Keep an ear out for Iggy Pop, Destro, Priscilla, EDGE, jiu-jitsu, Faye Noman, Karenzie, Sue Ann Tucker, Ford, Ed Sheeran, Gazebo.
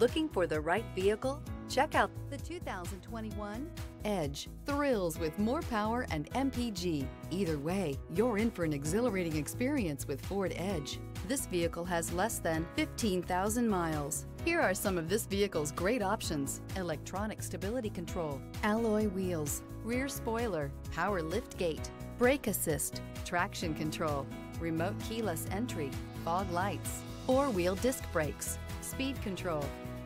Looking for the right vehicle? Check out the 2021 EDGE. Thrills with more power and MPG. Either way, you're in for an exhilarating experience with Ford EDGE. This vehicle has less than 15,000 miles. Here are some of this vehicle's great options: electronic stability control, alloy wheels, rear spoiler, power lift gate, brake assist, traction control, remote keyless entry, fog lights, four-wheel disc brakes, speed control.